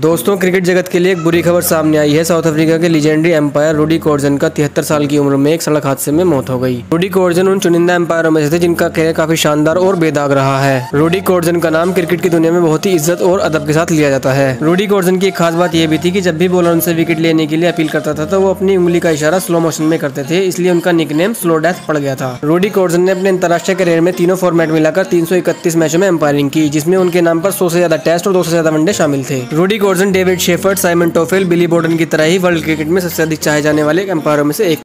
दोस्तों, क्रिकेट जगत के लिए एक बुरी खबर सामने आई है। साउथ अफ्रीका के लीजेंडरी एम्पायर रूडी कोर्जन का 73 साल की उम्र में एक सड़क हादसे में मौत हो गई। रूडी कोर्जन उन चुनिंदा एम्पायरों में से थे जिनका करियर काफी शानदार और बेदाग रहा है। रूडी कोर्जन का नाम क्रिकेट की दुनिया में बहुत ही इज्जत और अदब के साथ लिया जाता है। रूडी कोर्जन की एक खास बात यह भी थी कि जब भी बॉलर उनसे विकेट लेने के लिए अपील करता था तो वो अपनी उंगली का इशारा स्लो मोशन में करते थे, इसलिए उनका निकनेम स्लो डेथ पड़ गया था। रूडी कोर्जन ने अपने अंतर्राष्ट्रीय करियर में तीनों फॉर्मेट मिलाकर 331 मैचों में एम्पायरिंग की, जिसमें उनके नाम पर 100 से ज्यादा टेस्ट और 200 से ज्यादा वनडे शामिल थे। Rudi Koertzen David Shepherd, Simon Taufel, Billy Bowden की तरह ही वर्ल्ड क्रिकेट में सबसे अधिक चाहे जाने वाले एम्पायरों में से एक